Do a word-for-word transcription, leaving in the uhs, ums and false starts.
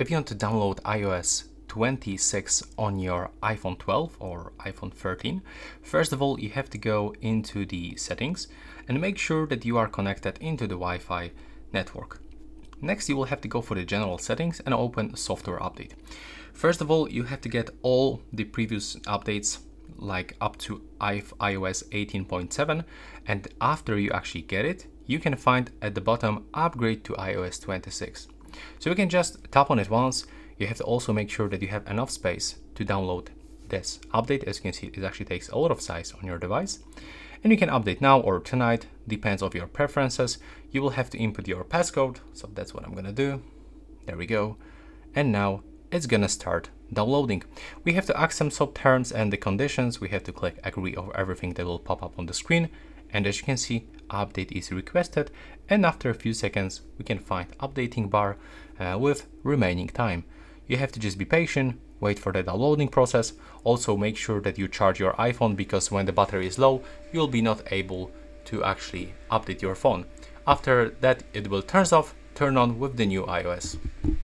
If you want to download i O S twenty-six on your iPhone twelve or iPhone thirteen, first of all, you have to go into the settings and make sure that you are connected into the Wi-Fi network. Next, you will have to go for the general settings and open software update. First of all, you have to get all the previous updates, like up to i O S eighteen point seven, and after you actually get it, you can find at the bottom upgrade to i O S twenty-six. So you can just tap on it once. You have to also make sure that you have enough space to download this update. As you can see, it actually takes a lot of size on your device. And you can update now or tonight, depends on your preferences. You will have to input your passcode, so that's what I'm gonna do. There we go. And now it's gonna start downloading. We have to accept some terms and the conditions. We have to click agree over everything that will pop up on the screen. And as you can see, update is requested. And after a few seconds, we can find updating bar uh, with remaining time. You have to just be patient, wait for the downloading process. Also make sure that you charge your iPhone, because when the battery is low, you'll be not able to actually update your phone. After that, it will turn off, turn on with the new iOS.